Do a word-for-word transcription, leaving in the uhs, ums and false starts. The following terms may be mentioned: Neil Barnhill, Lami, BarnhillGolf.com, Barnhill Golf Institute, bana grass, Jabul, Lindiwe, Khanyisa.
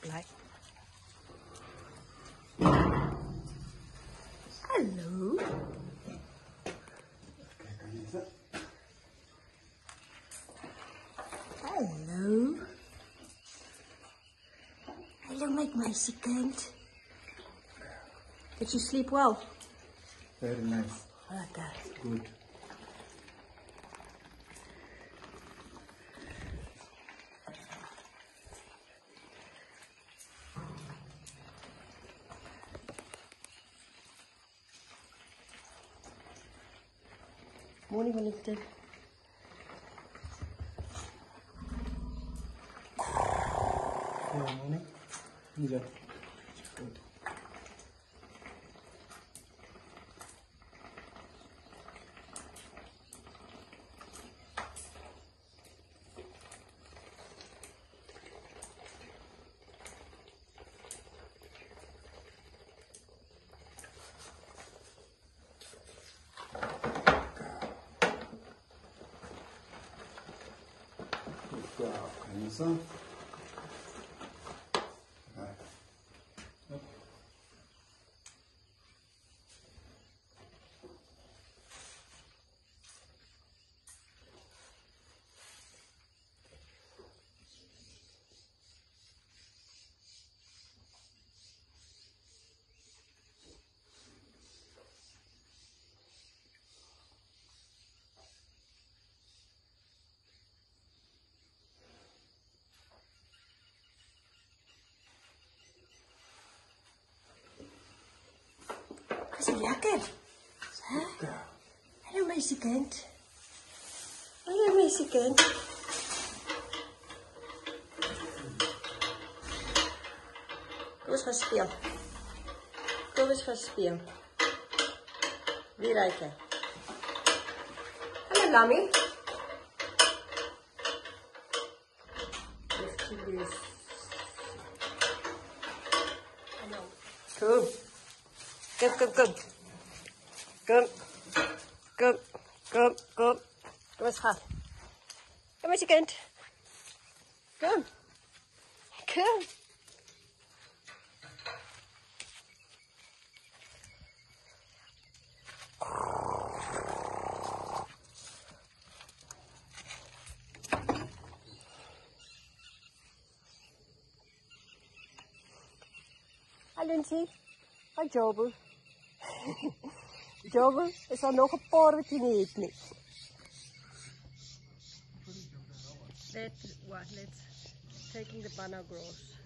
gleich. Hallo. Hallo. Hello, my meisjekant. Did you sleep well? Very nice. Okay. Good. Morning, Lindiwe. Morning. Good. Good job, Khanyisa. Is het lekker? Huh? Hallo meisjekind. Hallo meisjekind. Kom eens gaan spelen. Kom eens gaan spelen. Wie raak je? Hallo Lami. Hallo. Cool. Kom, kom, kom. Kom, kom, kom, kom. Kom eens gaan. Kom eens, je kind. Kom. Kom. Hi, Lindsay. Hi, Jabul. Jabul, is daar nog een paar wat je niet eet nie? Let's, what, let's taking the banana grass.